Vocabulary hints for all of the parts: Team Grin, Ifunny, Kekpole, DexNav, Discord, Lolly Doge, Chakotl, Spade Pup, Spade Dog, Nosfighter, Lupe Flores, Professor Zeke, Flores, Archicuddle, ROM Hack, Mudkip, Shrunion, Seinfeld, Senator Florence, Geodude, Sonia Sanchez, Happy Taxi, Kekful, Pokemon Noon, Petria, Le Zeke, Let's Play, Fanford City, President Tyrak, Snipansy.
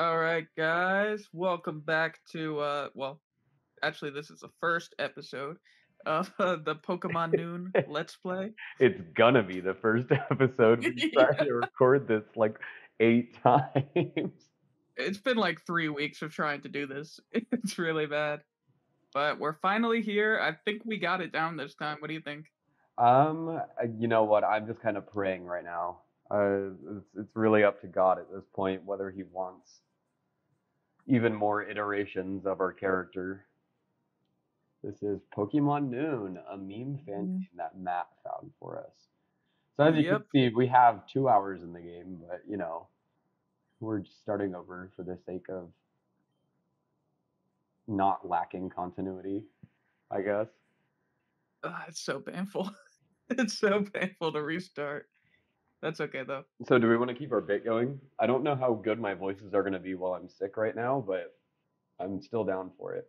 All right, guys, welcome back to, well, actually, this is the first episode of the Pokemon Noon Let's Play. It's gonna be the first episode. We tried to record this like 8 times. It's been like 3 weeks of trying to do this. It's really bad. But we're finally here. I think we got it down this time. What do you think? You know what? I'm just kind of praying right now. It's really up to God at this point whether he wants even more iterations of our character. This is Pokemon Noon, a meme fan that Matt found for us. So as you can see, we have 2 hours in the game, but you know, we're just starting over for the sake of not lacking continuity, I guess. Oh, it's so painful. It's so painful to restart. That's okay, though. So do we want to keep our bit going? I don't know how good my voices are going to be while I'm sick right now, but I'm still down for it.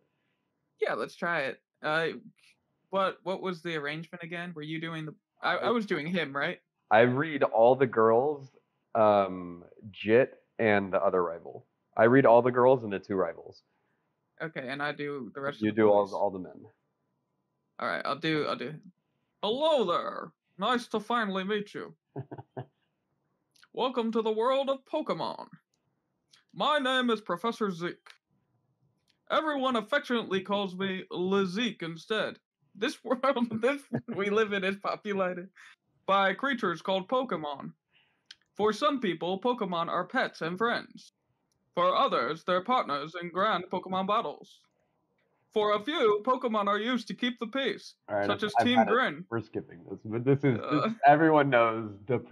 Yeah, let's try it. What was the arrangement again? Were you doing the... I was doing him, right? I read all the girls, Jit, and the other rival. I read all the girls and the 2 rivals. Okay, and I do the rest of the boys. You do all the men. All right, I'll do. Hello there! Nice to finally meet you. Welcome to the world of Pokemon. My name is Professor Zeke. Everyone affectionately calls me Le Zeke instead. This world we live in is populated by creatures called Pokemon. For some people, Pokemon are pets and friends. For others, they're partners in grand Pokemon battles. For a few, Pokemon are used to keep the peace, right, such as Team Grin. We're skipping this, but this is this, everyone knows the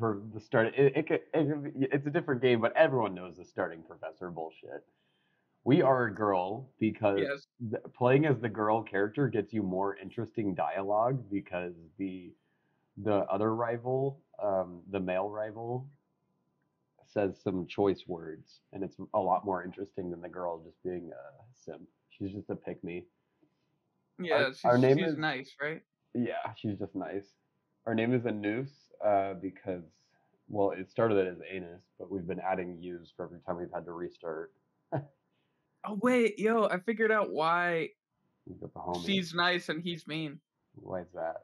starting. It's a different game, but everyone knows the starting professor bullshit. We are a girl because playing as the girl character gets you more interesting dialogue because the other rival, the male rival, says some choice words, and it's a lot more interesting than the girl just being a simp. She's just a pick-me. Yeah, she's nice, right? Yeah, she's just nice. Our name is Anus because, well, it started as anus, but we've been adding U's for every time we've had to restart. Oh, wait, yo, I figured out why she's nice and he's mean. Why is that?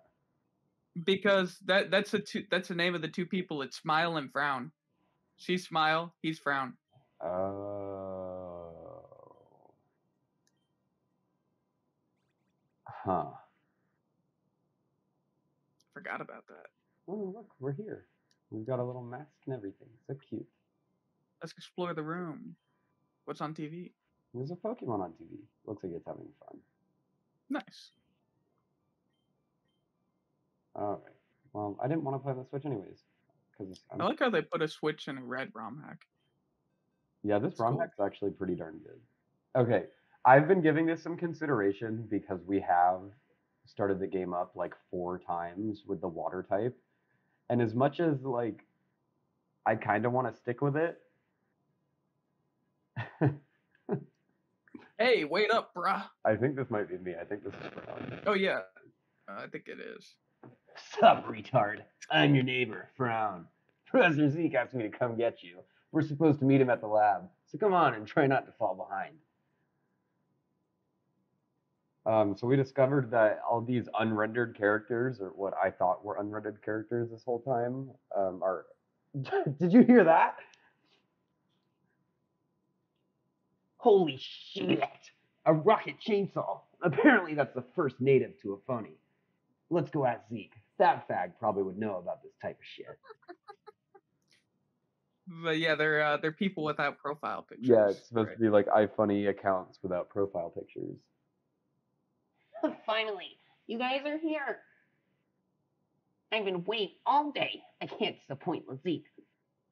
Because that's the name of the 2 people. It's Smile and Frown. She's Smile, he's Frown. Huh. Forgot about that. Oh, look, we're here. We've got a little mask and everything. So cute. Let's explore the room. What's on TV? There's a Pokemon on TV. Looks like it's having fun. Nice. All right. Well, I didn't want to play on the Switch anyways. I like how they put a Switch in a red ROM hack. Yeah, this ROM hack's actually pretty darn good. Okay. I've been giving this some consideration because we have started the game up like 4 times with the water type. And as much as like I kind of want to stick with it. Hey, wait up, bruh. I think this might be me. I think this is Brown. Oh, yeah. I think it is. Sup, retard. I'm your neighbor, Frown. Professor Zeke asked me to come get you. We're supposed to meet him at the lab. So come on and try not to fall behind. So we discovered that all these unrendered characters, or what I thought were unrendered characters this whole time, are... Did you hear that? Holy shit! A rocket chainsaw! Apparently that's the first native to Ifunny. Let's go at Zeke. That fag probably would know about this type of shit. But yeah, they're people without profile pictures. Yeah, it's supposed to be like Ifunny accounts without profile pictures. Finally, you guys are here. I've been waiting all day. I can't disappoint Le Zeke.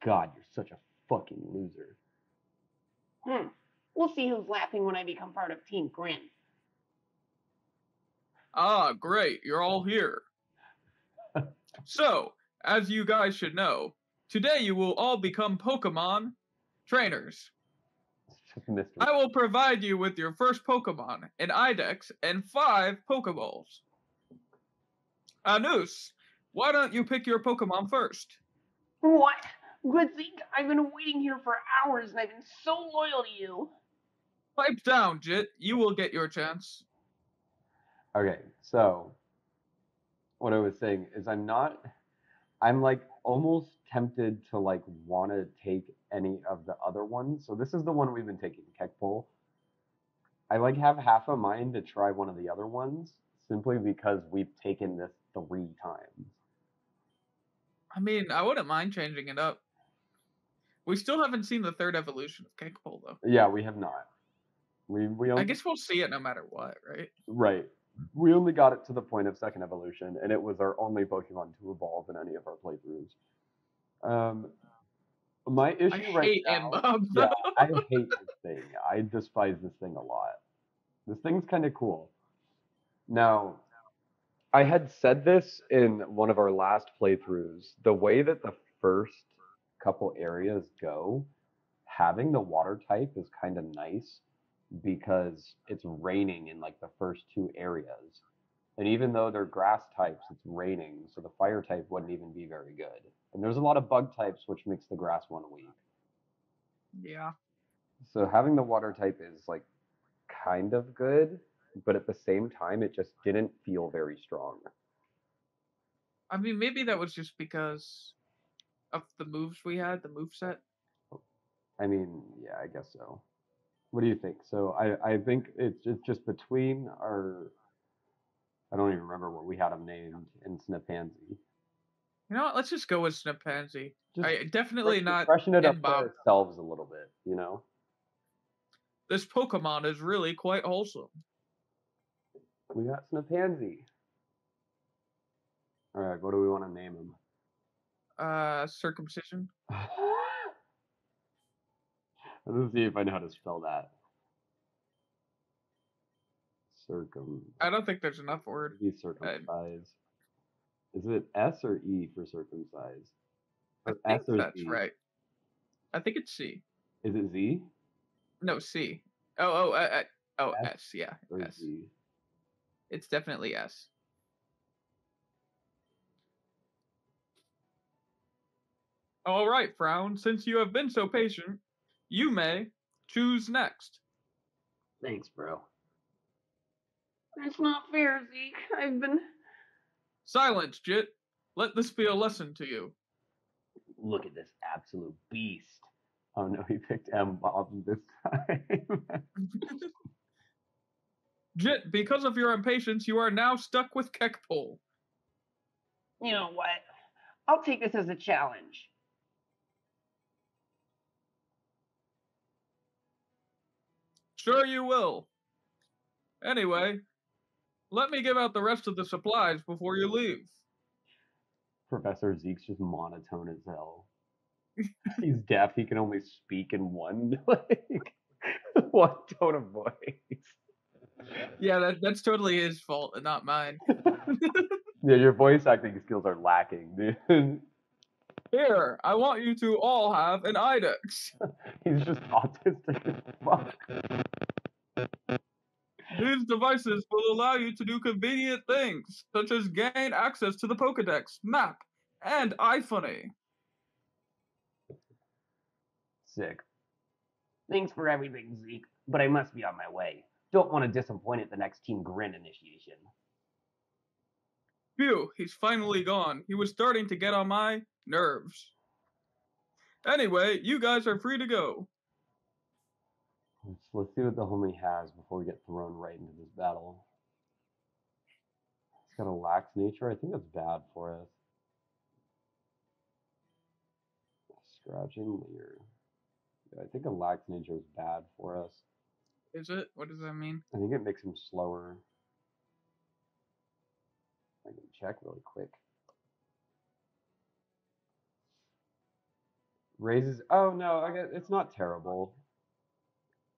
God, you're such a fucking loser. We'll see who's laughing when I become part of Team Grin. Ah, great. You're all here. So, as you guys should know, today you will all become Pokemon trainers. I will provide you with your first Pokemon, an Idex, and 5 Pokeballs. Anus, why don't you pick your Pokemon first? What? Good Zeke, I've been waiting here for hours, and I've been so loyal to you. Pipe down, Jit. You will get your chance. Okay, so what I was saying is I'm like almost tempted to like want to take any of the other ones. So this is the one we've been taking, Kekpole. I like have half a mind to try one of the other ones simply because we've taken this 3 times. I mean, I wouldn't mind changing it up. We still haven't seen the 3rd evolution of Kekpole, though. Yeah, we have not. We only... I guess we'll see it no matter what, right? Right. We only got it to the point of 2nd evolution, and it was our only Pokemon to evolve in any of our playthroughs. My issue right now... Mbop, yeah, I hate this thing. I despise this thing a lot. This thing's kind of cool. Now, I had said this in one of our last playthroughs. The way that the first couple areas go, having the water type is kind of nice because it's raining in like the first 2 areas. And even though they're grass types, it's raining, so the fire type wouldn't even be very good. And there's a lot of bug types, which makes the grass one weak. Yeah. So having the water type is like kind of good, but at the same time, it just didn't feel very strong. I mean, maybe that was just because of the moves we had, the moveset. I mean, yeah, I guess so. What do you think? So I think it's just between our... I don't even remember what we had them named in Snipansy. You know what? Let's just go with Snipansy. Definitely not freshen it up for ourselves a little bit, you know? This Pokemon is really quite wholesome. We got Snipansy. All right, what do we want to name him? Circumcision. Let's see if I know how to spell that. I don't think there's enough word. Be circumcised. Is it S or E for circumcised? Or I think S or that's Z? Right. I think it's C. Is it Z? No, C. S, yeah. Or S. Z. It's definitely S. All right, Frown. Since you have been so patient, you may choose next. Thanks, bro. That's not fair, Zeke. I've been... Silence, Jit. Let this be a lesson to you. Look at this absolute beast. Oh, no, he picked Mbop this time. Jit, because of your impatience, you are now stuck with Kekpole. You know what? I'll take this as a challenge. Sure you will. Anyway, let me give out the rest of the supplies before you leave. Professor Zeke's just monotone as hell. He's deaf. He can only speak in one tone of voice. Yeah, that's totally his fault and not mine. Yeah, your voice acting skills are lacking, dude. Here, I want you to all have an IDEX. He's just autistic as fuck. These devices will allow you to do convenient things, such as gain access to the Pokedex, map, and Ifunny. Sick. Thanks for everything, Zeke, but I must be on my way. Don't want to disappoint at the next Team Grin initiation. Phew, he's finally gone. He was starting to get on my nerves. Anyway, you guys are free to go. Let's see what the homie has before we get thrown right into this battle. It's got a lax nature. I think that's bad for us. Scratching leer. Yeah, I think a lax nature is bad for us. Is it? What does that mean? I think it makes him slower. I can check really quick. Raises. Oh no! It's not terrible.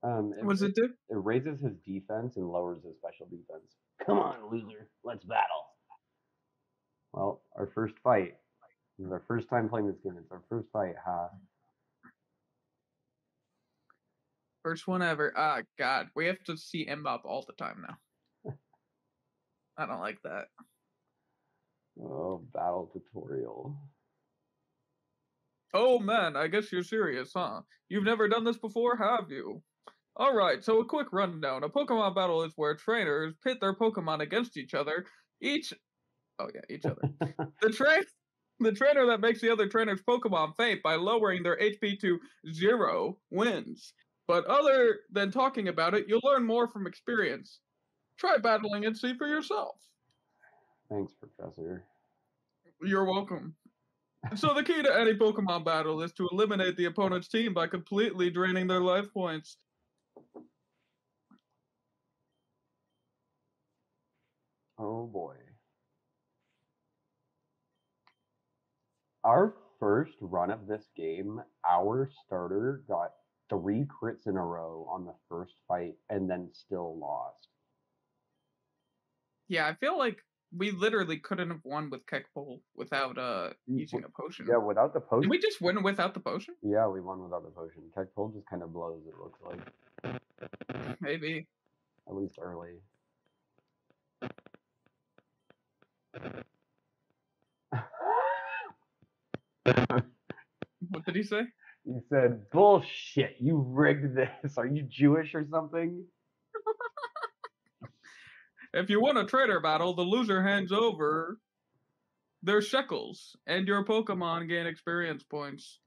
It raises his defense and lowers his special defense. Come on, loser. Let's battle. Well, our first fight. This is our first time playing this game. It's our first fight, huh? First one ever. Ah, God. We have to see Mbop all the time now. I don't like that. Oh, battle tutorial. Oh man, I guess you're serious, huh? You've never done this before, have you? Alright, so a quick rundown. A Pokemon battle is where trainers pit their Pokemon against each other. Each other. The trainer that makes the other trainer's Pokemon faint by lowering their HP to 0 wins. But other than talking about it, you'll learn more from experience. Try battling and see for yourself. Thanks, Professor. You're welcome. So the key to any Pokemon battle is to eliminate the opponent's team by completely draining their life points. Oh boy. Our first run of this game, our starter got 3 crits in a row on the first fight and then still lost. Yeah, I feel like we literally couldn't have won with Kekpole without using a potion. Yeah, without the potion. Did we just win without the potion? Yeah, we won without the potion. Kekpole just kind of blows, it looks like. Maybe. At least early. What did he say? He said, bullshit, you rigged this. Are you Jewish or something? If you win a trainer battle, the loser hands over their shekels, and your Pokemon gain experience points.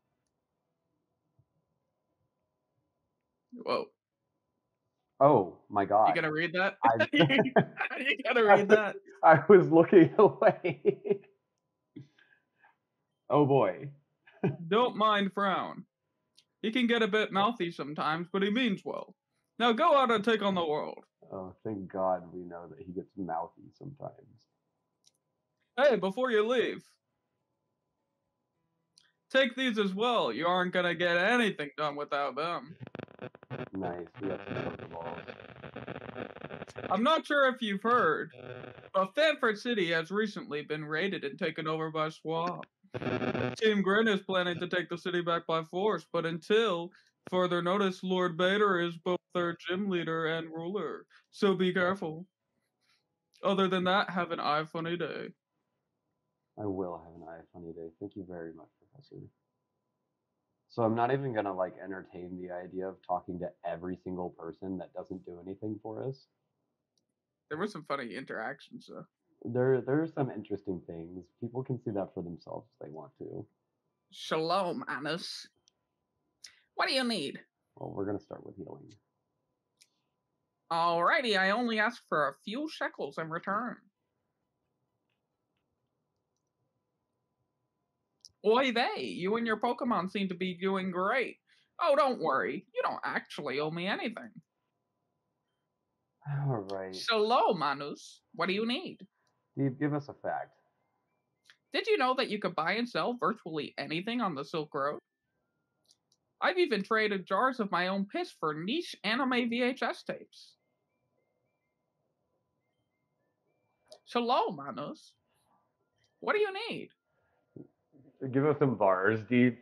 Whoa. Oh, my God. You gonna read that? You gotta read that. I was looking away. Oh, boy. Don't mind Frown. He can get a bit mouthy sometimes, but he means well. Now go out and take on the world. Oh, thank God we know that he gets mouthy sometimes. Hey, before you leave, take these as well. You aren't going to get anything done without them. Nice. We have to cover the balls. I'm not sure if you've heard, but Fanford City has recently been raided and taken over by Swamp. Team Grin is planning to take the city back by force, but until further notice, Lord Bader is both their gym leader and ruler, so be careful. Other than that, have an Ifunny day. I will have an Ifunny day. Thank you very much, Professor. So I'm not even gonna like entertain the idea of talking to every single person that doesn't do anything for us. There were some funny interactions, though. There are some interesting things. People can see that for themselves if they want to. Shalom, Anus. What do you need? Well, we're going to start with healing. Alrighty, I only ask for a few shekels in return. Oy vey, you and your Pokemon seem to be doing great. Oh, don't worry. You don't actually owe me anything. Alright. Shalom, Anus. What do you need? Give us a fact. Did you know that you could buy and sell virtually anything on the Silk Road? I've even traded jars of my own piss for niche anime VHS tapes. Shalom, Manos. What do you need? Give us some bars, Deep.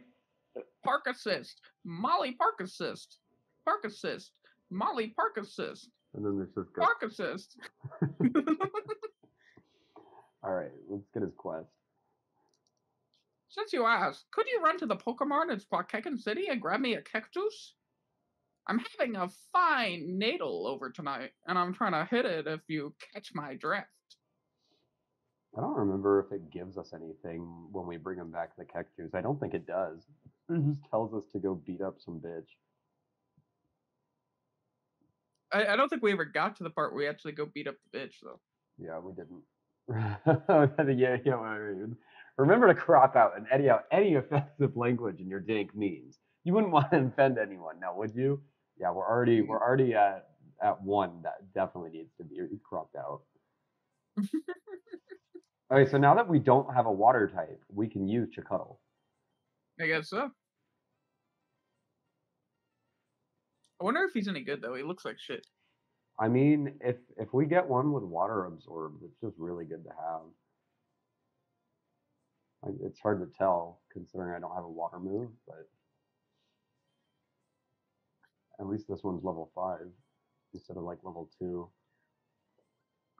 Park assist. Molly park assist. Park assist. Molly park assist. And then there's just park assist. All right, let's get his quest. Since you asked, could you run to the Pokemon in Squawkekin City and grab me a Kekjuice? I'm having a fine natal over tonight, and I'm trying to hit it if you catch my drift. I don't remember if it gives us anything when we bring him back the Kekjuice. I don't think it does. It just tells us to go beat up some bitch. I don't think we ever got to the part where we actually go beat up the bitch, though. Yeah, we didn't. Remember to crop out and edit out any offensive language in your dank memes. You wouldn't want to offend anyone, now would you? Yeah, we're already at one that definitely needs to be cropped out. Okay, so now that we don't have a water type, we can use Chakotl. I guess so. I wonder if he's any good though. He looks like shit. I mean, if we get one with water absorbed, it's just really good to have. It's hard to tell, considering I don't have a water move, but at least this one's level 5 instead of like level 2.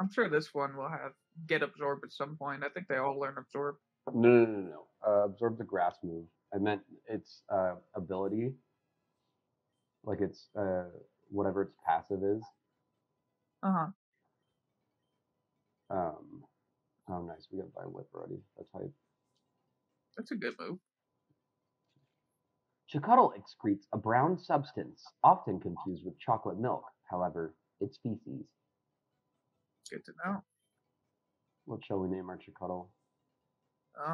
I'm sure this one will have get absorb at some point. I think they all learn absorb. No. Absorb the grass move. I meant its ability, like its whatever its passive is. Oh, nice. We got by Whip already. That's hype. That's a good move. Chakotl excretes a brown substance, often confused with chocolate milk. However, it's feces. Good to know. What shall we name our Chakotl? I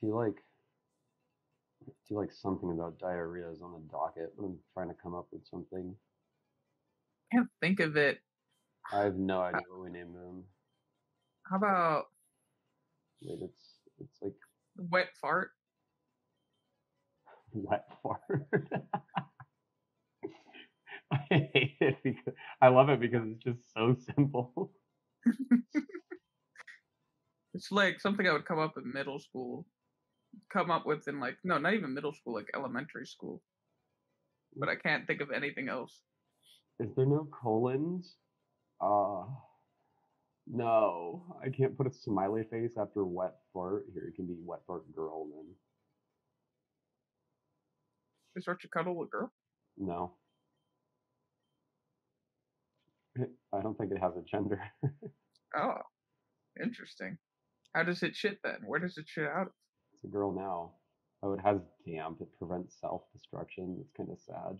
feel like something about diarrhea is on the docket, but I'm trying to come up with something. Can't think of it. I have no idea what we named him. How about? Wait, it's like wet fart. Wet fart. I hate it because I love it because it's just so simple. It's like something I would come up in middle school. Come up with in like no, not even middle school, like elementary school. But I can't think of anything else. Is there no colons? No. I can't put a smiley face after wet fart. Here, it can be wet fart girl then. Is Archicuddle a girl? No. I don't think it has a gender. Oh. Interesting. How does it shit then? Where does it shit out of? It's a girl now. Oh, it has damp. It prevents self-destruction. It's kind of sad.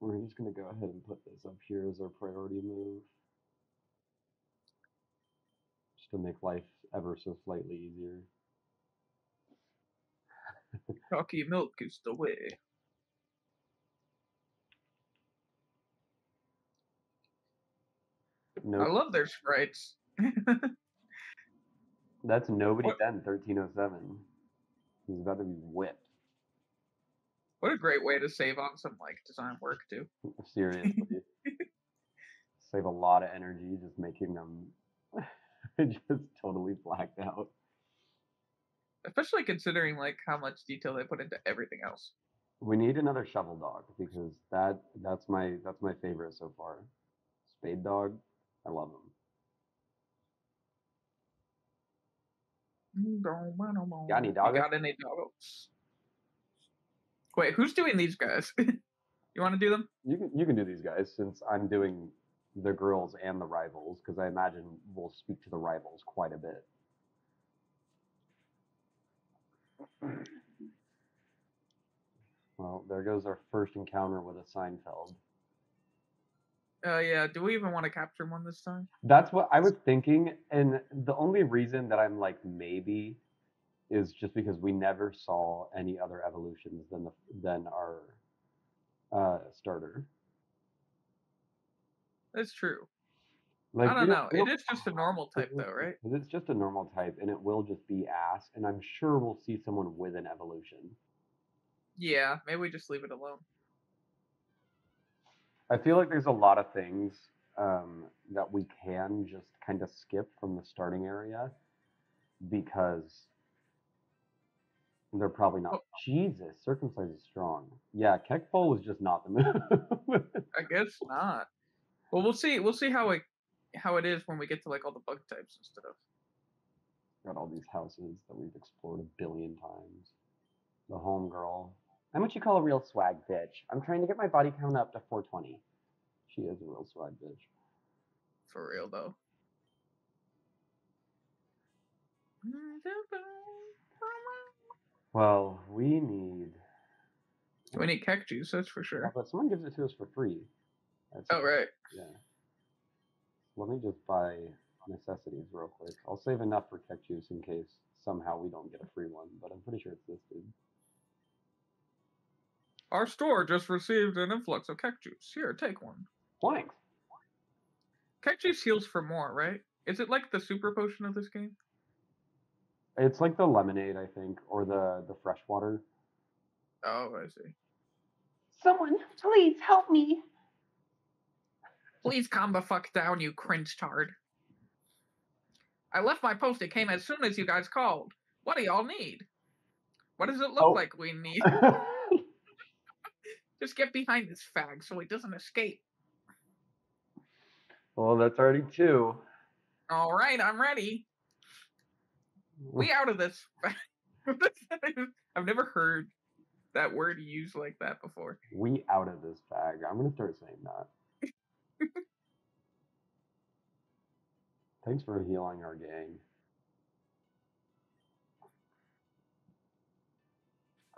We're just going to go ahead and put this up here as our priority move. Just to make life ever so slightly easier. Chalky milk is the way. Nope. I love their sprites. That's nobody what? Then, 1307. He's about to be whipped. What a great way to save on some like design work too. Seriously. Save a lot of energy just making them just totally blacked out. Especially considering like how much detail they put into everything else. We need another shovel dog because that's my favorite so far. Spade Dog, I love him. Got any dogs? Got any dogs? Wait, who's doing these guys? You want to do them? You can do these guys since I'm doing the girls and the rivals because I imagine we'll speak to the rivals quite a bit. Well, there goes our first encounter with a Seinfeld. Yeah, do we even want to capture one this time? That's what I was thinking, and the only reason that I'm like maybe is just because we never saw any other evolutions than our starter. That's true. Like, I don't know. It is just a normal type, though, right? It's just a normal type, and it will just be ass, and I'm sure we'll see someone with an evolution. Yeah, maybe we just leave it alone. I feel like there's a lot of things that we can just kind of skip from the starting area because they're probably not. Oh. Jesus, circumcised is strong. Yeah, Kekpole was just not the move. I guess not. Well, we'll see. We'll see how it is when we get to like all the bug types and stuff. Got all these houses that we've explored a billion times. The homegirl. I'm what you call a real swag bitch. I'm trying to get my body count up to 420. She is a real swag bitch. For real, though. Well, we need... We need Kek juice, that's for sure. Yeah, but someone gives it to us for free. That's right. Yeah. Let me just buy necessities real quick. I'll save enough for Kek juice in case somehow we don't get a free one, but I'm pretty sure it's this dude. Our store just received an influx of Kek juice. Here, take one. Thanks. Kek juice heals for more, right? Is it like the super potion of this game? It's like the lemonade, I think, or the fresh water. Oh, I see. Someone, please help me. Please calm the fuck down, you cringe tard. I left my post. It came as soon as you guys called. What do y'all need? What does it look like we need? Just get behind this fag so he doesn't escape. Well, that's already two. All right, I'm ready. We out of this. I've never heard that word used like that before. We out of this bag. I'm going to start saying that. Thanks for healing our gang.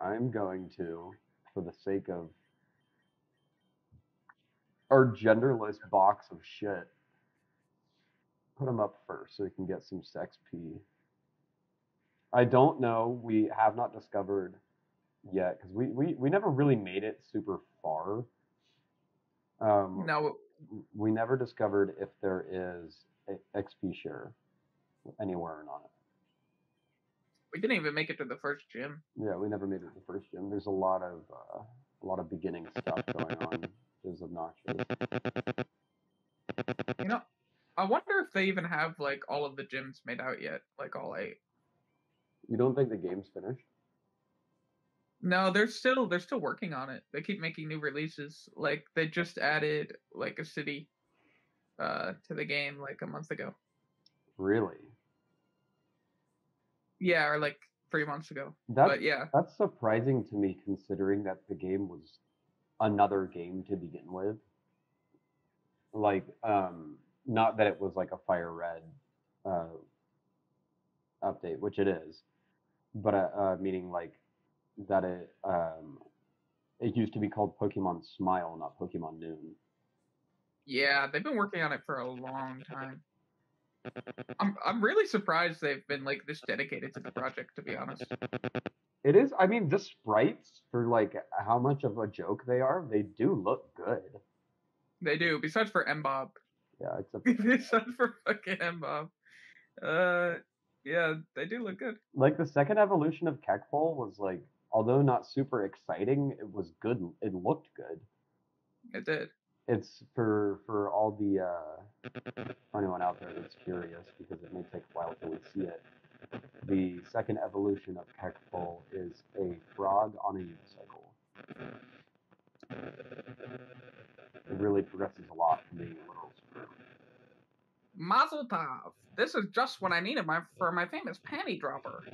I'm going to, for the sake of our genderless box of shit, put them up first so we can get some sex pee. I don't know. We have not discovered yet because we never really made it super far. No. We never discovered if there is XP share anywhere or not. We didn't even make it to the first gym. Yeah, we never made it to the first gym. There's a lot of beginning stuff going on. It's obnoxious. You know, I wonder if they even have like all of the gyms made out yet, like all 8. You don't think the game's finished? No, they're still working on it. They keep making new releases. Like they just added like a city to the game like a month ago. Really? Yeah, or like 3 months ago. But yeah. That's surprising to me considering that the game was another game to begin with. Like, not that it was like a Fire Red update, which it is, but meaning like that it used to be called Pokemon Smile, not Pokemon Noon. Yeah, they've been working on it for a long time. I'm really surprised they've been like this dedicated to the project, to be honest. It is. I mean, the sprites, for like how much of a joke they are, they do look good. They do. Besides for Mbop. Yeah, except for fucking Mbop. Yeah, they do look good. Like the second evolution of Kekful was like, although not super exciting, it was good. It looked good. It did. It's for all the for anyone out there that's curious, because it may take a while till we see it. The second evolution of Kekful is a frog on a unicycle. It really progresses a lot from being a little screw. Mazel tov! This is just what I needed for my famous panty dropper.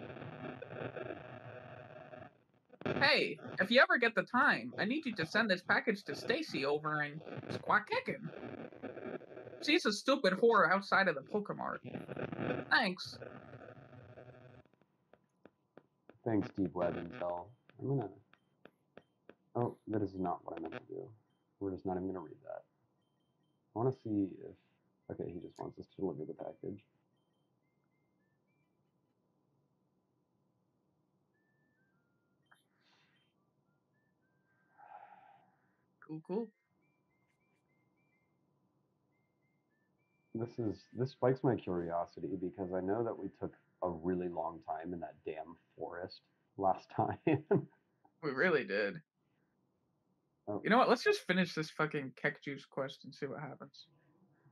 Hey, if you ever get the time, I need you to send this package to Stacy over in Squawkekin. She's a stupid whore outside of the Pokemart. Thanks. Thanks, Deep Web Intel. I'm gonna... Oh, that is not what I meant to do. We're just not even gonna read that. I wanna see if... Okay, he just wants us to deliver the package. Cool. This spikes my curiosity because I know that we took a really long time in that damn forest last time. We really did. Oh. You know what? Let's just finish this fucking Kek Juice quest and see what happens.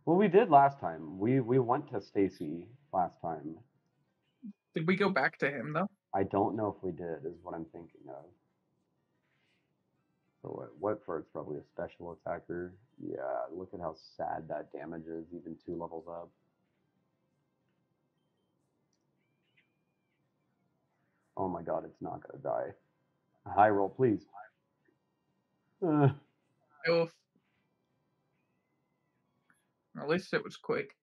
Well, we did last time. We went to Stacy last time. Did we go back to him though? I don't know if we did. Is what I'm thinking of. So what for? It's probably a special attacker. Yeah, look at how sad that damage is, even 2 levels up. Oh my god, it's not gonna die. High roll, please. Oof. At least it was quick.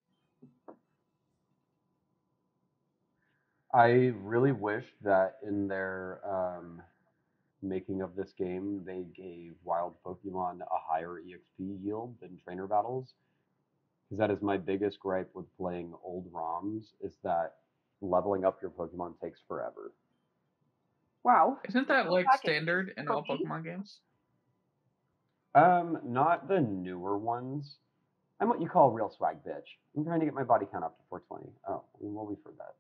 I really wish that in their making of this game, they gave wild Pokemon a higher EXP yield than trainer battles, because that is my biggest gripe with playing old ROMs, is that leveling up your Pokemon takes forever. Wow. Isn't that like standard in all Pokemon games? Not the newer ones. I'm what you call a real swag bitch. I'm trying to get my body count up to 420. Oh, well, we've heard that.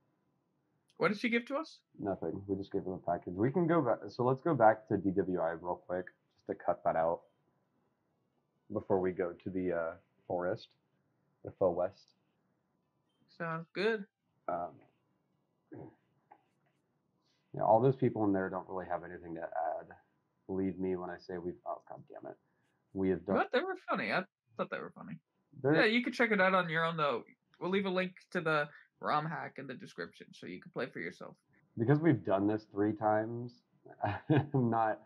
What did she give to us? Nothing. We just gave them a package. We can go back. So let's go back to DWI real quick, just to cut that out before we go to the forest, the faux west. Sounds good. Yeah, all those people in there don't really have anything to add. Believe me when I say we've. Oh, god damn it. We have done. But they were funny. I thought they were funny. Yeah, you can check it out on your own, though. We'll leave a link to the ROM hack in the description so you can play for yourself. Because we've done this 3 times, I'm not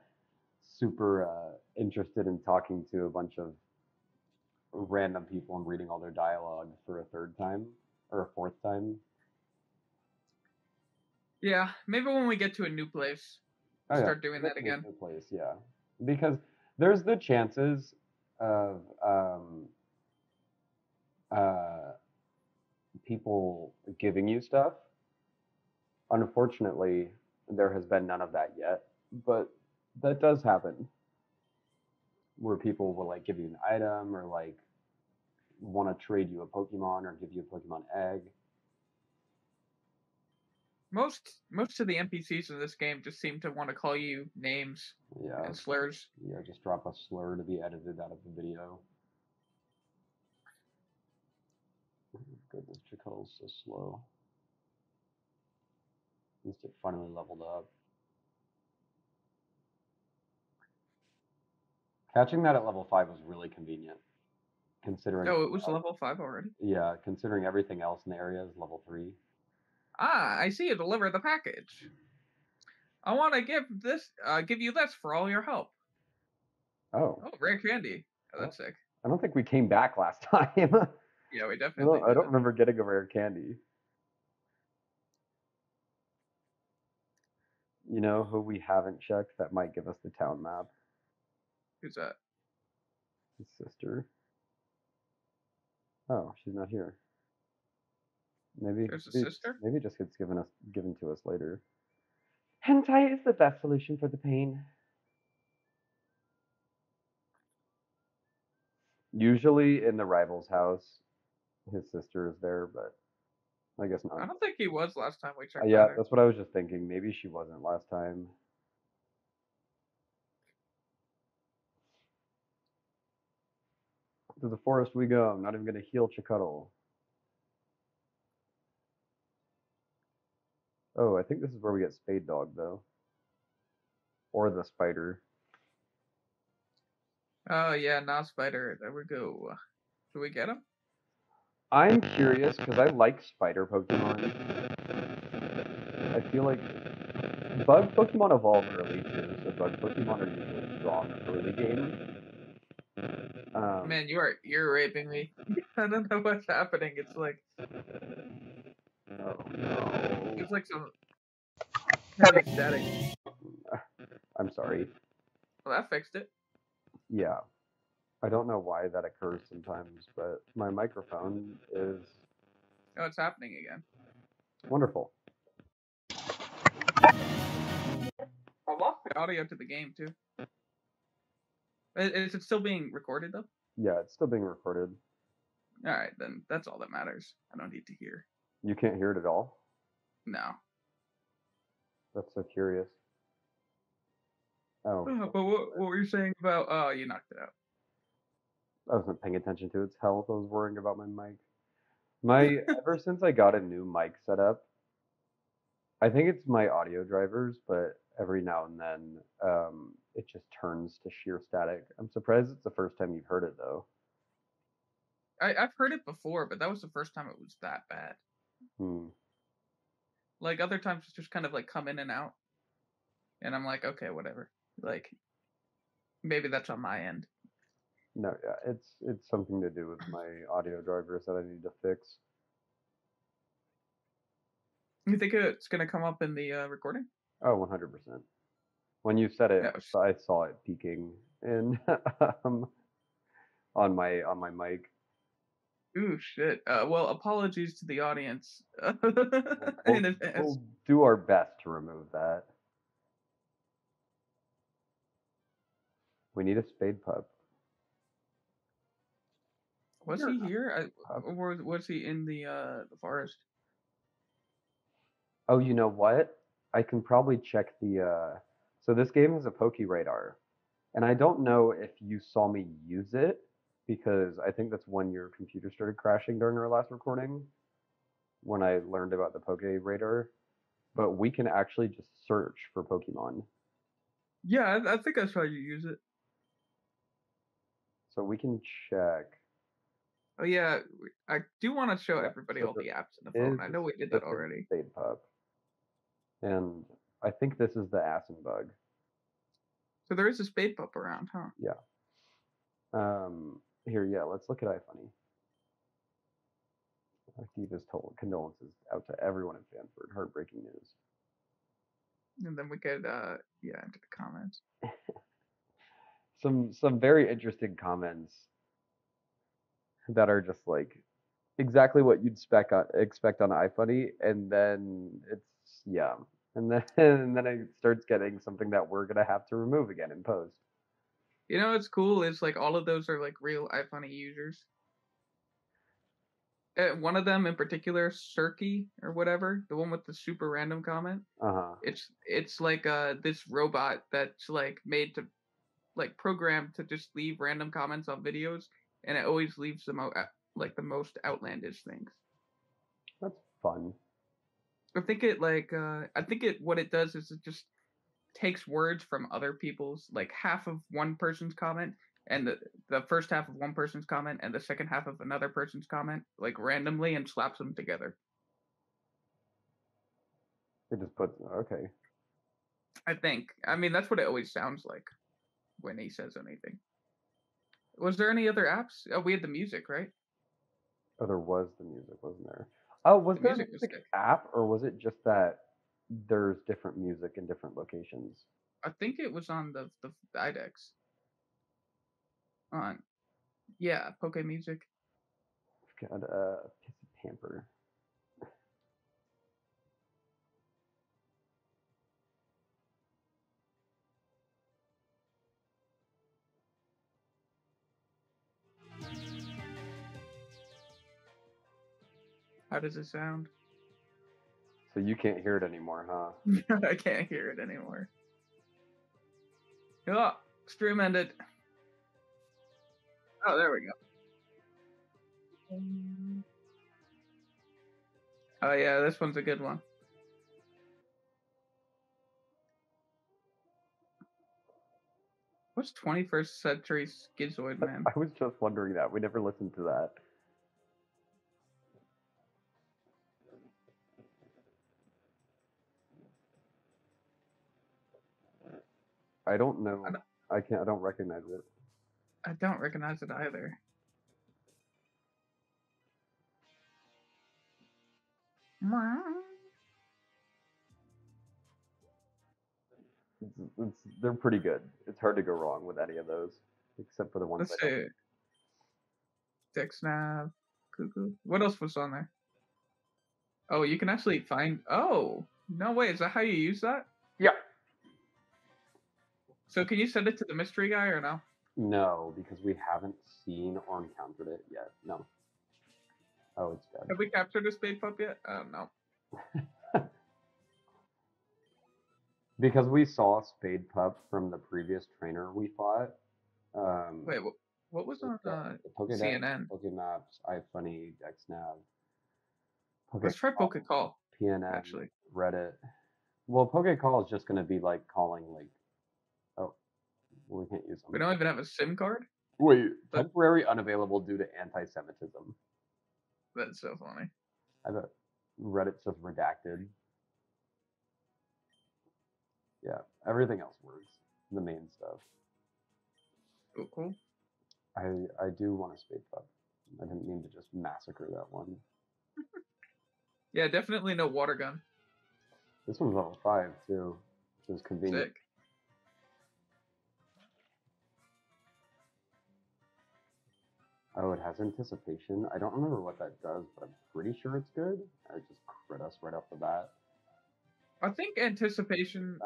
super interested in talking to a bunch of random people and reading all their dialogue for a 3rd time or a 4th time. Yeah, maybe when we get to a new place, we'll start doing that again. New place, yeah, because there's the chances of people giving you stuff. Unfortunately, there has been none of that yet, but that does happen, where people will like give you an item or like want to trade you a Pokemon or give you a Pokemon egg. Most of the NPCs in this game just seem to want to call you names and slurs. Yeah, just drop a slur to be edited out of the video. Goodness, Chakotl's so slow. At least it finally leveled up. Catching that at level 5 was really convenient, considering... Oh, it was level 5 already? Yeah, considering everything else in the area is level 3. Ah, I see you deliver the package. I want to give you this for all your help. Oh. Oh, rare candy. Oh, that's sick. I don't think we came back last time. Yeah, we definitely I don't remember getting a rare candy. You know who we haven't checked that might give us the town map? Who's that? His sister. Oh, she's not here. Maybe there's a sister? Maybe it just gets given to us later. Hentai is the best solution for the pain. Usually in the rival's house, his sister is there, but I guess not. I don't think he was last time we checked. Yeah, that's what I was just thinking. Maybe she wasn't last time. To the forest we go. I'm not even going to heal Chikuttle. Oh, I think this is where we get Spade Dog, though. Or the spider. Oh, yeah, Nosfighter. There we go. Do we get him? I'm curious, because I like spider Pokemon. I feel like bug Pokemon evolve early, too, so bug Pokemon are usually strong early game. Man, you're raping me. I don't know what's happening. It's like, oh no, it's like some heavy setting. I'm sorry. Well, that fixed it. Yeah, I don't know why that occurs sometimes, but my microphone is. Oh, it's happening again. Wonderful. I lost the audio to the game too. Is it still being recorded, though? Yeah, it's still being recorded. All right, then. That's all that matters. I don't need to hear. You can't hear it at all? No. That's so curious. Oh. But what were you saying about... Oh, you knocked it out. I wasn't paying attention to its health. I was worrying about my mic. Ever since I got a new mic set up, I think it's my audio drivers, but every now and then... it just turns to sheer static. I'm surprised it's the first time you've heard it, though. I've heard it before, but that was the first time it was that bad. Hmm. Like, other times it's just kind of, like, come in and out. And I'm like, okay, whatever. Like, maybe that's on my end. No, yeah, it's something to do with my audio drivers that I need to fix. You think it's going to come up in the recording? Oh, 100%. When you said it, I saw it peeking in on my mic. Ooh, shit. Well, apologies to the audience. We'll do our best to remove that. We need a Spade Pup. Was he here? Or was he in the forest? Oh, you know what? I can probably check the... So this game has a Poke Radar, and I don't know if you saw me use it, because I think that's when your computer started crashing during our last recording, when I learned about the Poke Radar, but we can actually just search for Pokemon. Yeah, I think I saw you use it. So we can check. Oh yeah, I do want to show everybody all the apps in the phone. I know we did that already. Spade Pup. And I think this is the Asinbug. So there is a Spade Pup around, huh? Yeah. Here, yeah, let's look at iFunny. Our thief has told condolences out to everyone in Fanford. Heartbreaking news. And then we could, yeah, into the comments. Some very interesting comments that are just like exactly what you'd expect on iFunny, and then it's yeah, and then it starts getting something that we're gonna have to remove again in post. You know what's cool is like all of those are like real iFunny users. One of them in particular, Cirky or whatever, the one with the super random comment. It's like this robot that's like made to like programmed to just leave random comments on videos, and it always leaves the most outlandish things. That's fun. I think it like what it does is it just takes words from other people's, like half of one person's comment and the first half of one person's comment and the second half of another person's comment, like randomly, and slaps them together. It just puts okay. I think. I mean, that's what it always sounds like when he says anything. Was there any other apps? Oh, we had the music, right? Oh, there was the music, wasn't there? Oh, was there a music app, or was it just that there's different music in different locations? I think it was on the IDEX. On, yeah, Poké Music. I've got a pissy pamper. How does it sound? So you can't hear it anymore, huh? I can't hear it anymore. Oh, stream ended. Oh, there we go. Oh yeah, this one's a good one. What's 21st Century Schizoid Man? I was just wondering that. We never listened to that. I don't know. I don't recognize it. I don't recognize it either. They're pretty good. It's hard to go wrong with any of those, except for the ones. Let's see. Dexnav, Cuckoo. What else was on there? Oh, you can actually find. Oh no way! Is that how you use that? Yeah. So can you send it to the mystery guy or no? No, because we haven't seen or encountered it yet. No. Oh, it's dead. Have we captured a Spade Pup yet? No. Because we saw a Spade Pup from the previous trainer we fought. Wait, what was on CNN? Pokemaps, iFunny, DexNav. Let's try PokeCall. PNN, actually. Reddit. Well, PokeCall is just going to be like calling like. We can't use them. We don't even have a SIM card? Wait, but temporary unavailable due to anti-Semitism. That's so funny. I bet Reddit's just redacted. Yeah, everything else works. The main stuff. Cool. I do want to Spade Pup. I didn't mean to just massacre that one. Yeah, definitely no water gun. This one's level 5, too, which is convenient. Sick. Oh, it has anticipation. I don't remember what that does, but I'm pretty sure it's good. It just crit us right off the bat. I think anticipation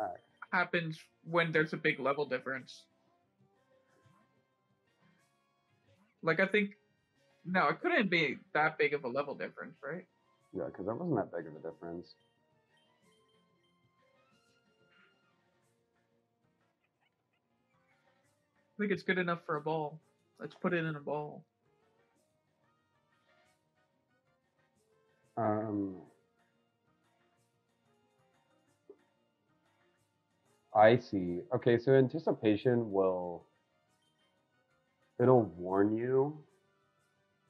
happens when there's a big level difference. Like, I think... No, it couldn't be that big of a level difference, right? Yeah, because that wasn't that big of a difference. I think it's good enough for a ball. Let's put it in a ball. I see. Okay, so anticipation will warn you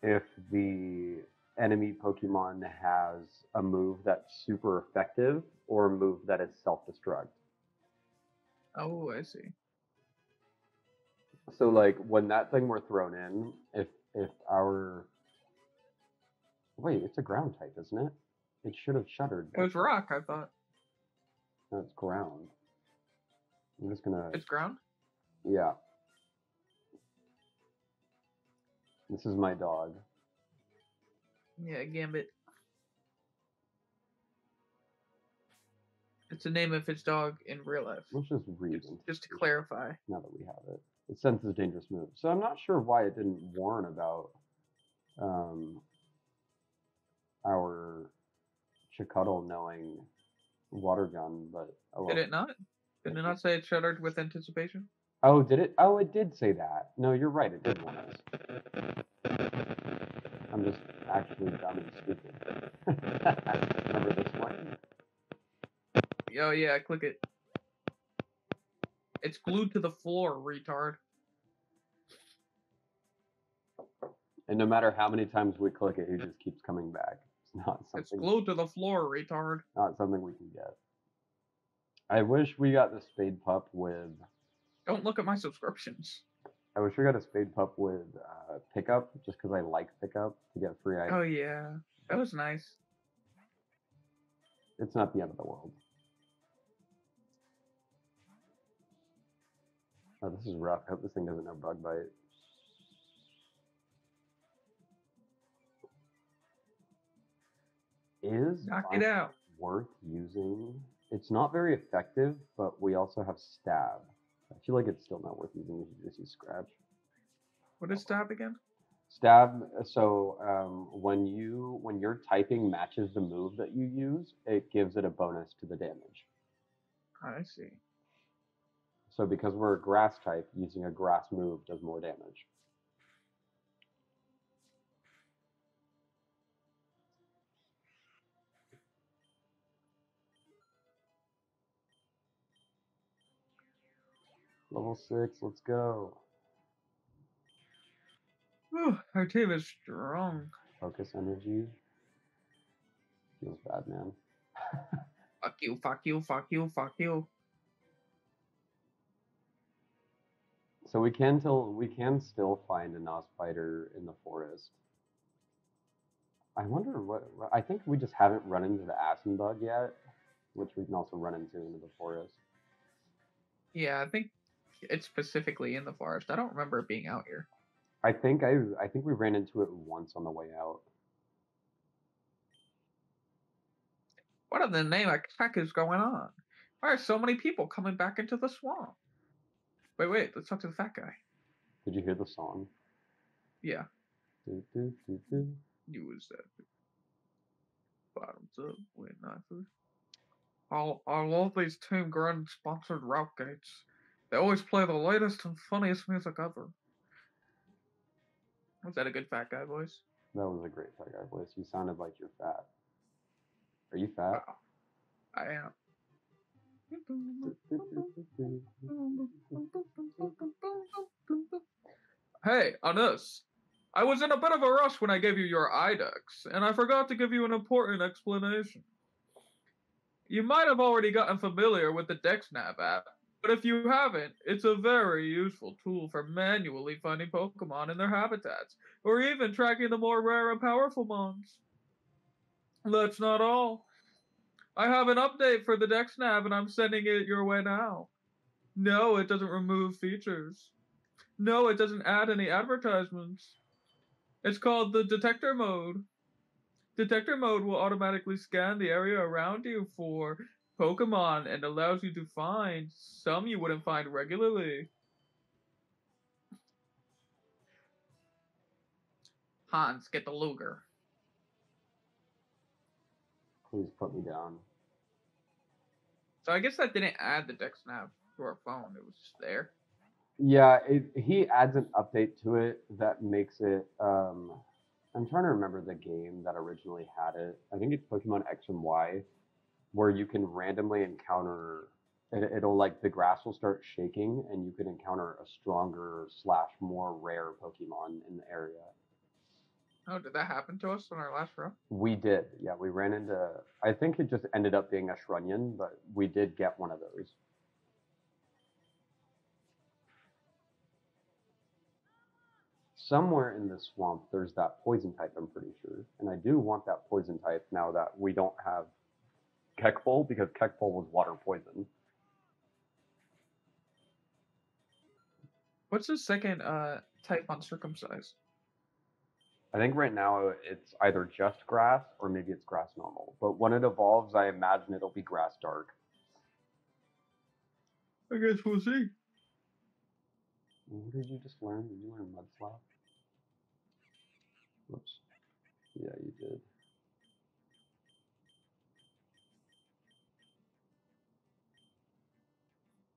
if the enemy Pokemon has a move that's super effective or a move that is self-destruct. Oh, I see. So, like, when that thing were thrown in, if our... Wait, it's a ground type, isn't it? It should have shuddered. It was rock, I thought. No, it's ground. I'm just gonna... It's ground? Yeah. This is my dog. Yeah, Gambit. It's the name of his dog in real life. Which is reason. Just to clarify. Now that we have it. It senses a dangerous move. So I'm not sure why it didn't warn about our Chikudle knowing water gun, but... Oh, well. Did it not? Did it not say it shuddered with anticipation? Oh, did it? Oh, it did say that. No, you're right. It did warn us. I'm just actually dumb and stupid. Remember this one? Oh, yeah. Click it. It's glued to the floor, retard. And no matter how many times we click it, he just keeps coming back. It's not something... It's glued to the floor, retard. Not something we can get. I wish we got the Spade Pup with... Don't look at my subscriptions. I wish we got a Spade Pup with pickup, just because I like pickup to get free items. Oh yeah, that was nice. It's not the end of the world. Oh, this is rough. I hope this thing doesn't have bug bite. Is knock it out worth using? It's not very effective, but we also have stab. I feel like it's still not worth using. We should just use scratch. What is stab again? Stab. So when your typing matches the move that you use, it gives it a bonus to the damage. I see. So because we're a grass type, using a grass move does more damage. Level 6, let's go. Ooh, our team is strong. Focus energy. Feels bad, man. Fuck you, fuck you, fuck you, fuck you. So we can still find a Nosfighter in the forest. I wonder what... I think we just haven't run into the Asinbug yet, which we can also run into the forest. Yeah, I think... It's specifically in the forest. I don't remember it being out here. I think we ran into it once on the way out. What in the name of heck is going on? Why are so many people coming back into the swamp? Wait, let's talk to the fat guy. Did you hear the song? Yeah. Do, do, do, do. You was that bottoms up when I first. I love these Team Grin sponsored route gates. They always play the latest and funniest music ever. Was that a good fat guy voice? That was a great fat guy voice. You sounded like you're fat. Are you fat? Wow. I am. Hey, on this. I was in a bit of a rush when I gave you your IDEX, and I forgot to give you an important explanation. You might have already gotten familiar with the DexNav app. But if you haven't, it's a very useful tool for manually finding Pokemon in their habitats, or even tracking the more rare and powerful mons. That's not all. I have an update for the DexNav, and I'm sending it your way now. No, it doesn't remove features. No, it doesn't add any advertisements. It's called the Detector Mode. Detector Mode will automatically scan the area around you for Pokemon and allows you to find some you wouldn't find regularly. Hans, get the Luger. Please put me down. So I guess that didn't add the DexNav to our phone. It was just there. Yeah, he adds an update to it that makes it... I'm trying to remember the game that originally had it. I think it's Pokemon X and Y. Where you can randomly encounter, it'll like the grass will start shaking and you can encounter a stronger / more rare Pokemon in the area. Oh, did that happen to us on our last row? We did, yeah. We ran into... I think it just ended up being a Shrunion, but we did get one of those. Somewhere in the swamp, there's that poison type, I'm pretty sure. And I do want that poison type now that we don't have Kekful, because Kekful was water poison. What's the second type on Circumcised? I think right now it's either just grass or maybe it's grass normal. But when it evolves, I imagine it'll be grass dark. I guess we'll see. What did you just learn? Did you learn mudslap? Whoops. Yeah, you did.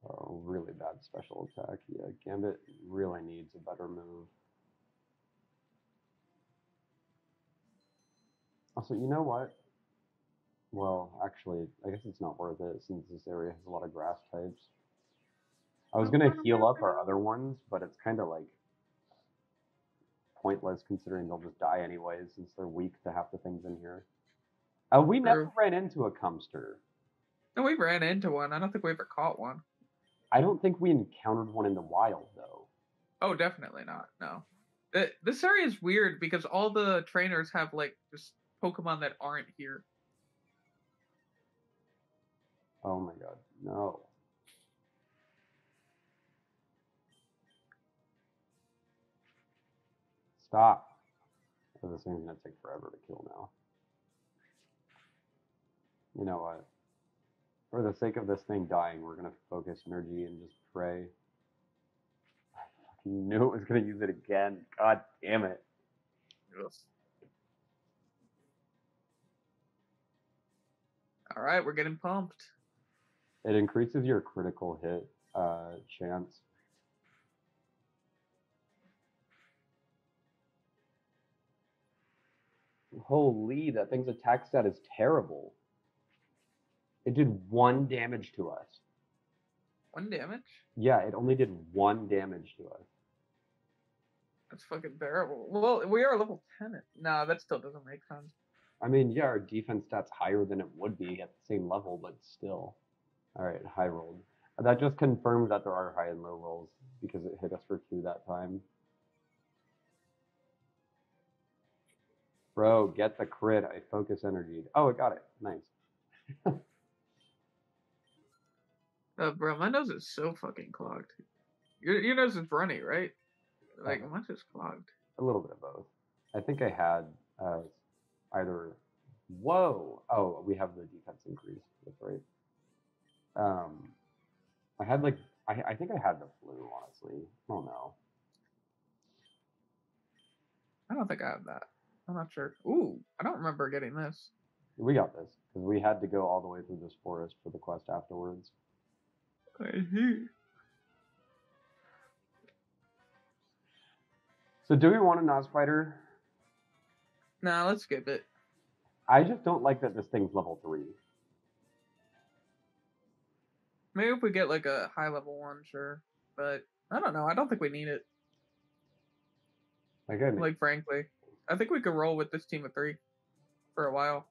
Oh, really bad special attack. Yeah, Gambit really needs a better move. Also, you know what? Well, actually, I guess it's not worth it since this area has a lot of grass types. I was going to heal up our other ones, but it's kind of like pointless considering they'll just die anyways since they're weak to half the things in here. We never ran into a Cumster. No, we ran into one. I don't think we ever caught one. I don't think we encountered one in the wild, though. Oh, definitely not. No. This area is weird because all the trainers have, like, just Pokemon that aren't here. Oh my god, no. Stop. Oh, this thing's gonna take forever to kill now. You know what? For the sake of this thing dying, we're gonna focus energy and just pray. I fucking knew it was gonna use it again. God damn it. Yes. All right, we're getting pumped. It increases your critical hit chance. Holy, that thing's attack stat is terrible. It did 1 damage to us. 1 damage? Yeah, it only did 1 damage to us. That's fucking terrible. Well, we are level 10. No, that still doesn't make sense. I mean, yeah, our defense stat's higher than it would be at the same level, but still. All right, high rolled. That just confirms that there are high and low rolls because it hit us for 2 that time. Bro, get the crit. I focus energy. Oh, I got it. Nice. Bro, my nose is so fucking clogged. Your nose is runny, right? Like, mine's just clogged. A little bit of both. I think I had... Oh, we have the defense increase. That's right. I think I had the flu, honestly. Oh no. I don't think I have that. I'm not sure. Ooh, I don't remember getting this. We got this because we had to go all the way through this forest for the quest afterwards. So, do we want a Nosfighter? Nah, let's skip it. I just don't like that this thing's level 3. Maybe if we get like a high level one, sure. But I don't know. I don't think we need it. Like, frankly. I think we could roll with this team of 3 for a while.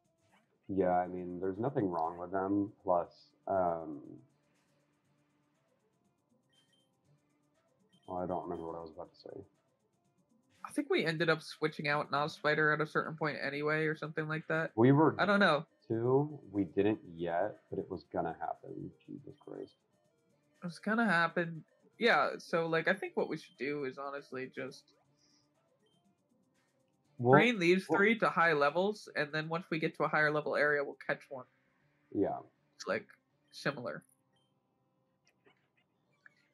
Yeah, I mean, there's nothing wrong with them. Plus, well, I don't remember what I was about to say. I think we ended up switching out Nosfighter at a certain point anyway, or something like that. We were. I don't know. We didn't yet, but it was gonna happen. Jesus Christ. It was gonna happen. Yeah. So, like, I think what we should do is honestly just train these 3 to high levels, and then once we get to a higher level area, we'll catch one. Yeah. It's like similar.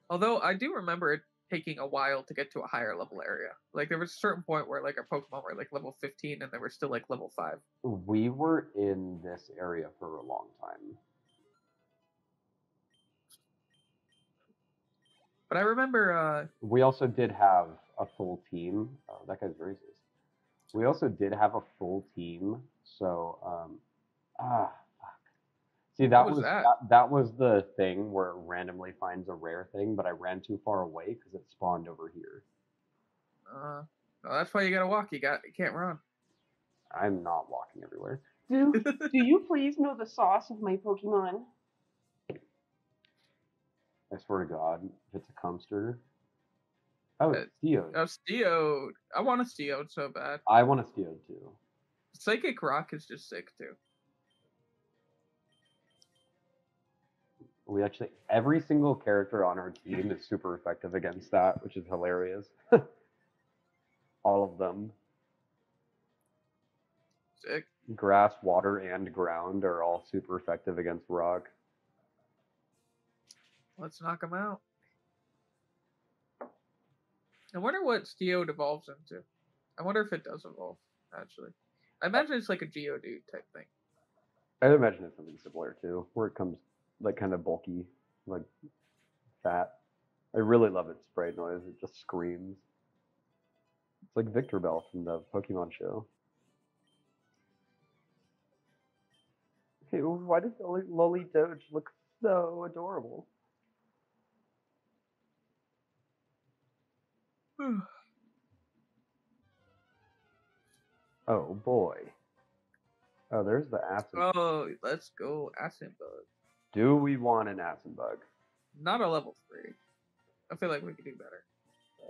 Although I do remember it taking a while to get to a higher level area. Like, there was a certain point where, like, our Pokemon were, like, level 15 and they were still, like, level 5. We were in this area for a long time. But I remember... we also did have a full team. Oh, that guy's racist. We also did have a full team, so... fuck. See, that was the thing where it randomly finds a rare thing, but I ran too far away because it spawned over here. Well, that's why you gotta walk. You can't run. I'm not walking everywhere. Do you please know the sauce of my Pokemon? I swear to God, if it's a Cumster. Oh, it's Steo. Oh, Steo. I want a Steo so bad. I want a Steo too. Psychic Rock is just sick too. We actually, every single character on our team is super effective against that, which is hilarious. All of them. Sick. Grass, water, and ground are all super effective against rock. Let's knock them out. I wonder what Steo evolves into. I wonder if it does evolve, actually. I imagine it's like a Geodude type thing. I imagine it's something similar, too, where it comes like kind of bulky, like fat. I really love its spray noise. It just screams. It's like Victor Bell from the Pokemon show. Hey, why does Lolly Doge look so adorable? Oh, boy. Oh, there's the Asinbug. Oh, let's go Asinbug. Do we want an Asinbug? Not a level 3. I feel like we could do better.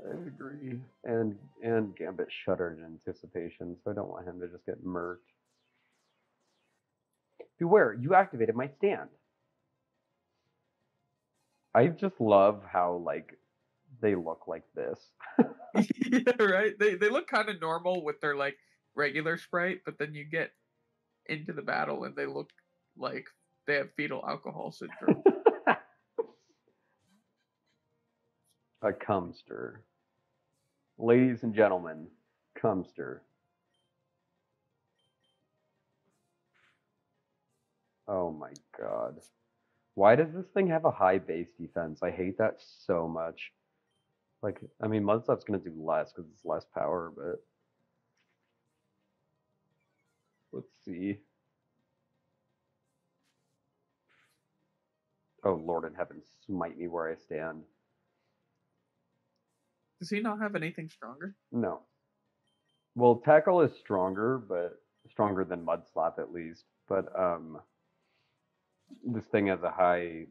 I agree. And Gambit shuddered in anticipation, so I don't want him to just get murked. Beware, you activated my stand. I just love how, like, they look like this. Yeah, right? They look kind of normal with their, like, regular sprite, but then you get into the battle and they look like they have fetal alcohol syndrome. A Cumster. Ladies and gentlemen, Cumster. Oh my God. Why does this thing have a high base defense? I hate that so much. Like, I mean, Mudkip's going to do less because it's less power, but... Let's see. Oh, Lord in heaven, smite me where I stand. Does he not have anything stronger? No. Well, Tackle is stronger, but stronger than Mudslap at least. But this thing has a high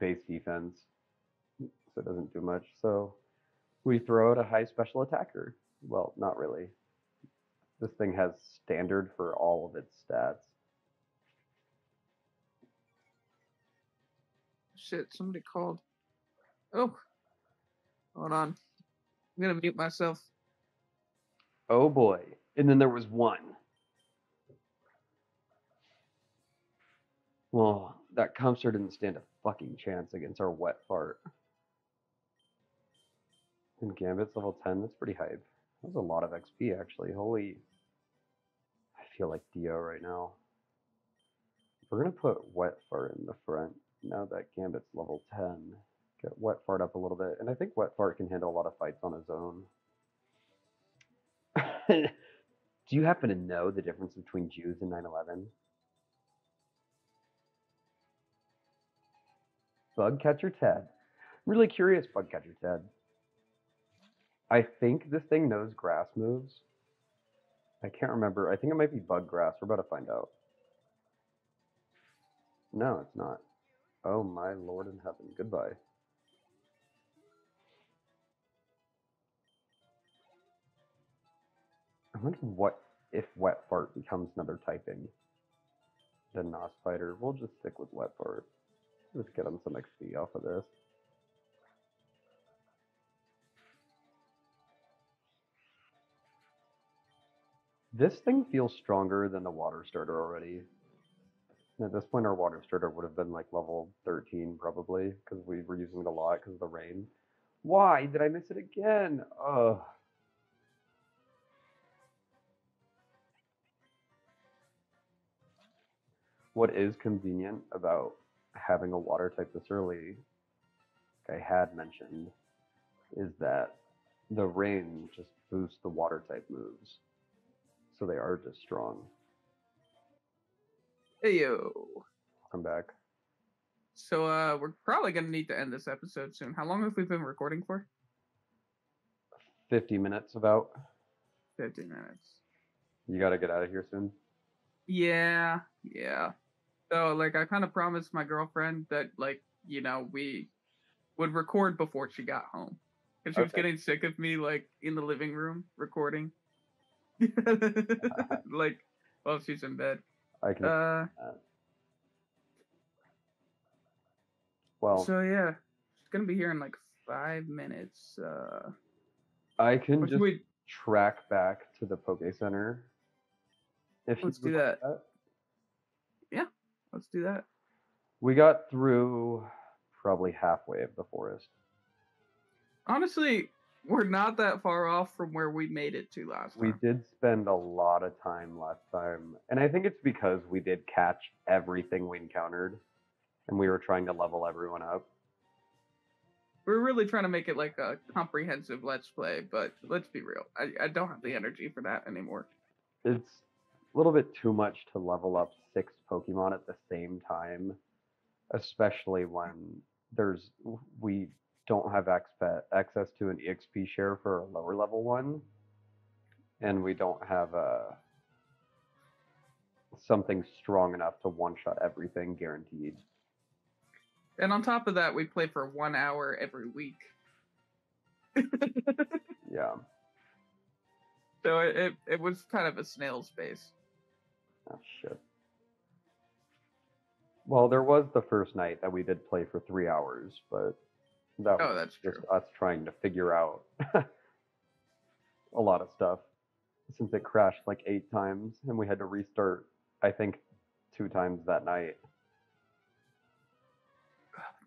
base defense, so it doesn't do much. So we throw out a high special attacker. Well, not really. This thing has standard for all of its stats. Shit, somebody called. Oh, hold on. I'm going to mute myself. Oh, boy. And then there was one. Well, that Cumster didn't stand a fucking chance against our wet fart. And Gambit's level 10. That's pretty hype. That was a lot of XP, actually. Holy... I feel like Dio right now. We're going to put Wet Fart in the front now that Gambit's level 10. Get Wet Fart up a little bit. And I think Wet Fart can handle a lot of fights on his own. Do you happen to know the difference between Jews and 9/11? Bug Catcher Ted. I'm really curious, Bug Catcher Ted. I think this thing knows grass moves. I can't remember. I think it might be bug grass. We're about to find out. No, it's not. Oh, my Lord in heaven. Goodbye. I wonder what if Wet Fart becomes another typing. The Nosfighter. We'll just stick with Wet Fart. Let's get him some XP off of this. This thing feels stronger than the water starter already. And at this point, our water starter would have been like level 13 probably, because we were using it a lot because of the rain. Why did I miss it again? Ugh. What is convenient about having a water type this early, like I had mentioned, is that the rain just boosts the water type moves. So they are just strong. Hey yo. Welcome back. So we're probably gonna need to end this episode soon. How long have we been recording for? 50 minutes about. 15 minutes. You gotta get out of here soon? Yeah, yeah. So, like, I kind of promised my girlfriend that, like, you know, we would record before she got home. Because she was getting sick of me, like, in the living room recording. Like, while she's in bed. I can. Well. So, yeah. She's gonna be here in, like, 5 minutes. I can just track back to the Poké Center. Let's do that. Yeah, let's do that. We got through probably halfway of the forest. Honestly, we're not that far off from where we made it to last time. We did spend a lot of time last time. And I think it's because we did catch everything we encountered. And we were trying to level everyone up. We were really trying to make it like a comprehensive Let's Play. But let's be real. I don't have the energy for that anymore. It's a little bit too much to level up 6 Pokemon at the same time. Especially when we don't have access to an EXP share for a lower level one, and we don't have something strong enough to one-shot everything guaranteed. And on top of that, we play for 1 hour every week. Yeah. So it was kind of a snail's pace. Oh, shit. Well, there was the first night that we did play for 3 hours, but that was just us trying to figure out a lot of stuff. Since it crashed like 8 times, and we had to restart, I think, 2 times that night.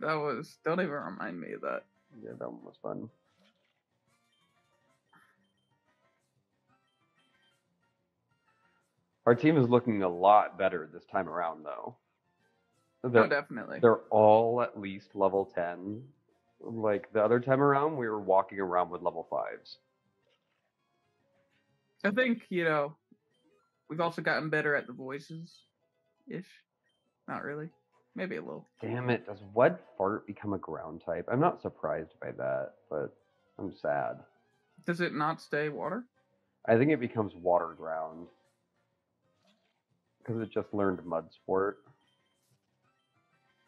That was... Don't even remind me of that. Yeah, that one was fun. Our team is looking a lot better this time around, though. Oh, definitely. They're all at least level 10. Like, the other time around, we were walking around with level 5s. I think, you know, we've also gotten better at the voices-ish. Not really. Maybe a little. Damn it, does Wedfart become a ground type? I'm not surprised by that, but I'm sad. Does it not stay water? I think it becomes water ground. Because it just learned Mud Sport.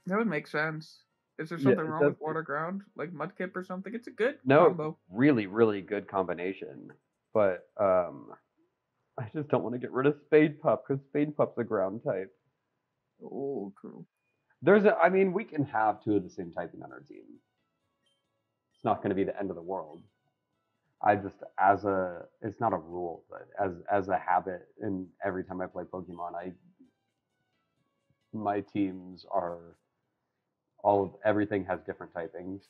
That would make sense. Is there something wrong with water ground? Like Mudkip or something? It's a good combo. Really, really good combination. But I just don't want to get rid of Spade Pup because Spade Pup's a ground type. Oh, cool. I mean, we can have 2 of the same typing on our team. It's not going to be the end of the world. It's not a rule, but as a habit, and every time I play Pokemon, my teams are everything has different typings.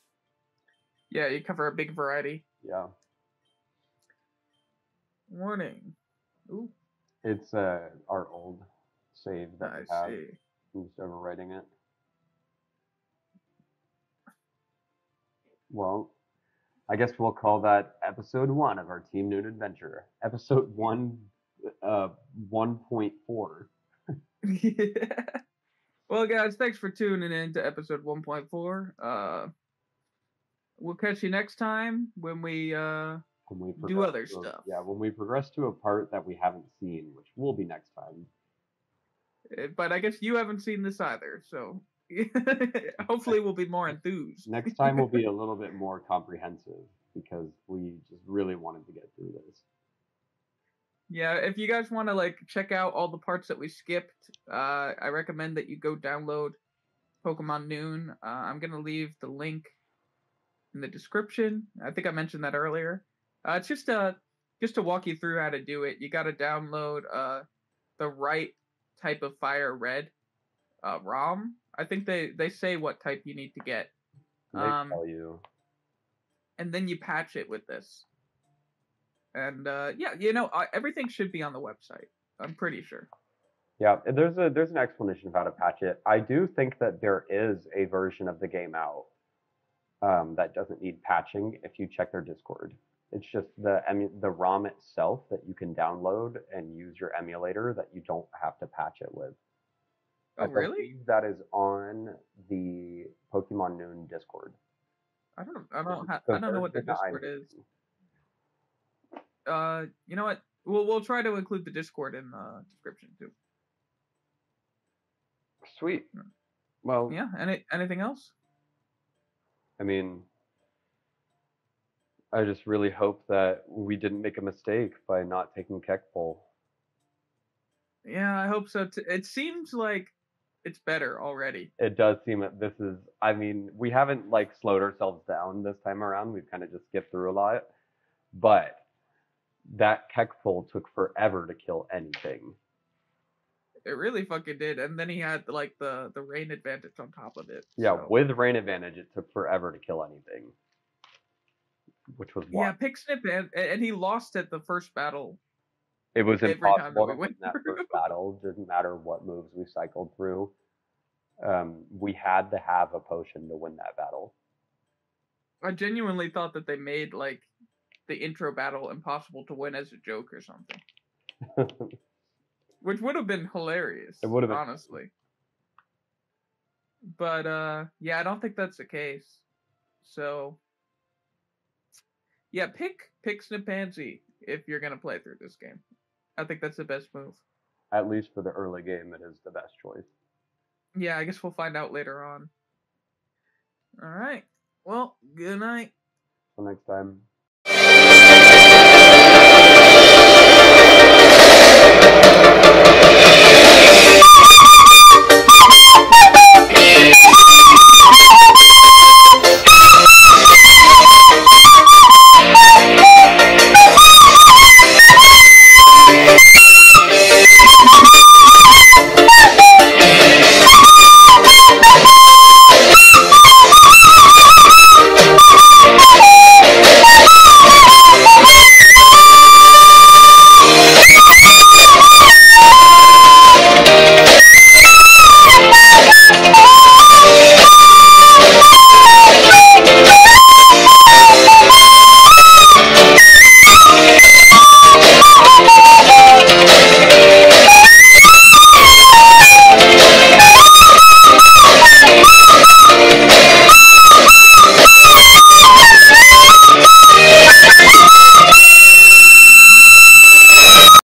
Yeah, you cover a big variety. Yeah. Warning. Ooh. It's our old save that we have. I'm just overwriting it. Well, I guess we'll call that episode 1 of our Team Noon adventure. Episode 1.4. Yeah. Well, guys, thanks for tuning in to episode 1.4. We'll catch you next time when we do other stuff. Yeah, when we progress to a part that we haven't seen, which will be next time. But I guess you haven't seen this either, so hopefully we'll be more enthused. Next time will be a little bit more comprehensive because we just really wanted to get through this. Yeah, if you guys want to like check out all the parts that we skipped, I recommend that you go download Pokemon Noon. I'm going to leave the link in the description. I think I mentioned that earlier. It's just to walk you through how to do it. You got to download the right type of Fire Red ROM. I think they say what type you need to get. They tell you. And then you patch it with this. And yeah, you know, everything should be on the website. I'm pretty sure. Yeah, there's an explanation of how to patch it. I do think that there is a version of the game out that doesn't need patching. If you check their Discord, it's just the ROM itself that you can download and use your emulator that you don't have to patch it with. Oh, really? That is on the Pokemon Noon Discord. I don't know what the Discord is. You know what? We'll try to include the Discord in the description too. Sweet. Well, yeah. Anything else? I mean, I just really hope that we didn't make a mistake by not taking Kekpole. Yeah, I hope so too. It seems like it's better already. It does seem that this is, I mean, we haven't like slowed ourselves down this time around. We've kind of just skipped through a lot. But that Kekful took forever to kill anything. It really fucking did. And then he had like the rain advantage on top of it. Yeah, so with rain advantage, it took forever to kill anything. Which was wild. Yeah, Pick Snip, and he lost at the first battle. It was impossible in that first battle. It didn't matter what moves we cycled through. We had to have a potion to win that battle. I genuinely thought that they made like the intro battle impossible to win as a joke or something. Which would have been hilarious. It would have been, honestly. But yeah, I don't think that's the case. So yeah, pick Snipansy if you're gonna play through this game. I think that's the best move. At least for the early game, it is the best choice. Yeah, I guess we'll find out later on. All right. Well, good night. Till next time.